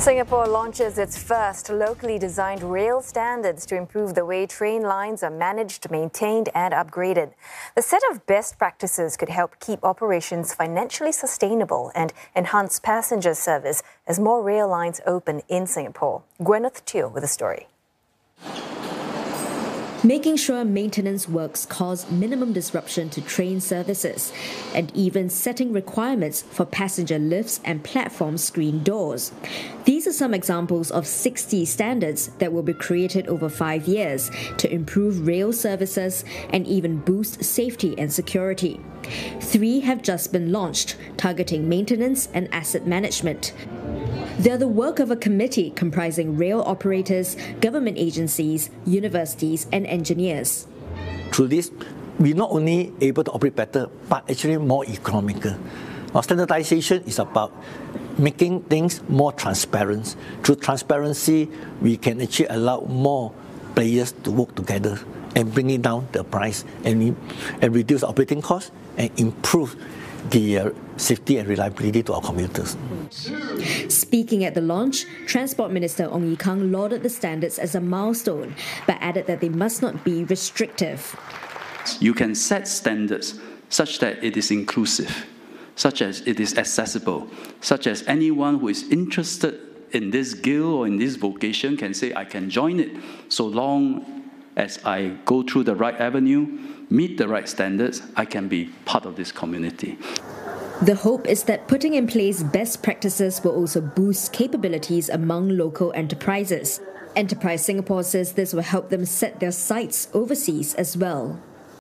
Singapore launches its first locally designed rail standards to improve the way train lines are managed, maintained and upgraded. The set of best practices could help keep operations financially sustainable and enhance passenger service as more rail lines open in Singapore. Gwyneth Teoh with the story. Making sure maintenance works cause minimum disruption to train services and even setting requirements for passenger lifts and platform screen doors. These are some examples of 60 standards that will be created over 5 years to improve rail services and even boost safety and security. 3 have just been launched, targeting maintenance and asset management. They're the work of a committee comprising rail operators, government agencies, universities and engineers. Through this, we're not only able to operate better, but actually more economical. Now, standardization is about making things more transparent. Through transparency, we can actually allow more players to work together and bringing down the price and reduce operating costs and improve the safety and reliability to our commuters. Speaking at the launch, Transport Minister Ong Ye Kung lauded the standards as a milestone, but added that they must not be restrictive. You can set standards such that it is inclusive, such as it is accessible, such as anyone who is interested in this skill or in this vocation can say, I can join it so long as I go through the right avenue, meet the right standards, I can be part of this community. The hope is that putting in place best practices will also boost capabilities among local enterprises. Enterprise Singapore says this will help them set their sights overseas as well.